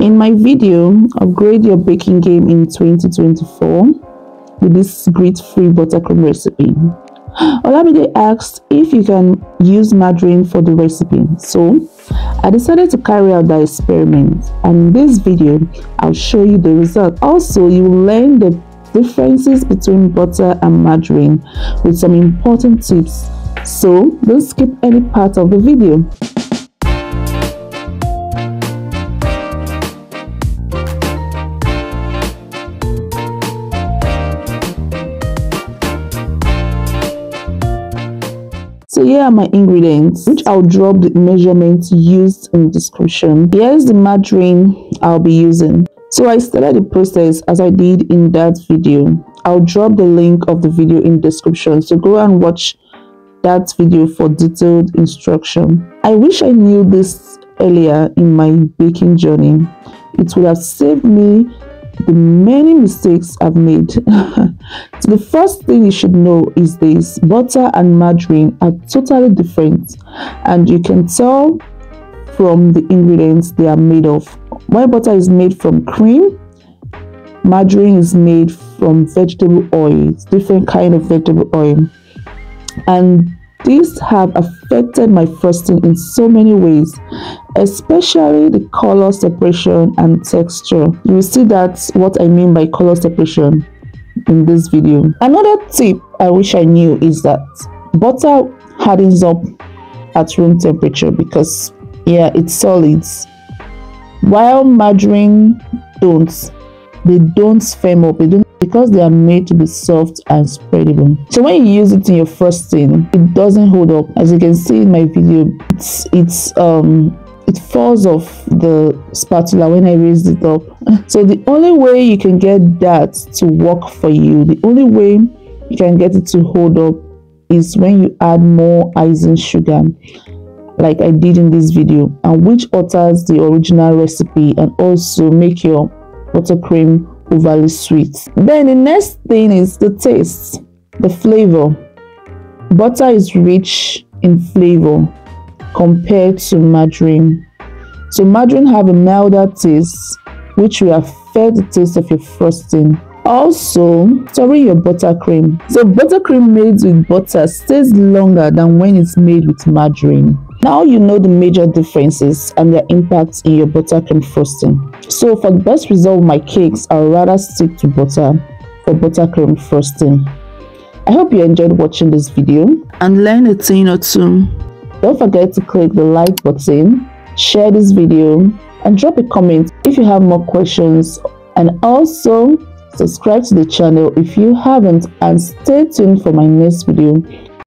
In my video, upgrade your baking game in 2024 with this grit-free buttercream recipe. Olabide asked if you can use margarine for the recipe, so I decided to carry out that experiment, and in this video I'll show you the result. Also, you will learn the differences between butter and margarine with some important tips, so don't skip any part of the video. So here are my ingredients, which I'll drop the measurements used in the description. Here's the margarine I'll be using. So I started the process as I did in that video. I'll drop the link of the video in the description, so go and watch that video for detailed instruction. I wish I knew this earlier in my baking journey. It would have saved me the many mistakes I've made. So the first thing you should know is this: butter and margarine are totally different, and you can tell from the ingredients they are made of. While butter is made from cream, margarine is made from vegetable oil. It's different kind of vegetable oil, and these have affected my frosting in so many ways, especially the color separation and texture. You will see that's what I mean by color separation in this video. Another tip I wish I knew is that butter hardens up at room temperature because it's solids, while margarine don't firm up. Because they are made to be soft and spreadable. So when you use it in your frosting, it doesn't hold up. As you can see in my video, it falls off the spatula when I raise it up. So the only way you can get that to work for you, the only way you can get it to hold up, is when you add more icing sugar, like I did in this video, and which alters the original recipe and also make your buttercream overly sweet. Then the next thing is the taste, the flavor. Butter is rich in flavor compared to margarine. So margarine have a milder taste, which will affect the taste of your frosting. Also, storing your buttercream. So buttercream made with butter stays longer than when it's made with margarine. Now you know the major differences and their impacts in your buttercream frosting. So for the best result of my cakes, I'll rather stick to butter for buttercream frosting. I hope you enjoyed watching this video and learned a thing or two. Don't forget to click the like button, share this video, and drop a comment if you have more questions, and also subscribe to the channel if you haven't, and stay tuned for my next video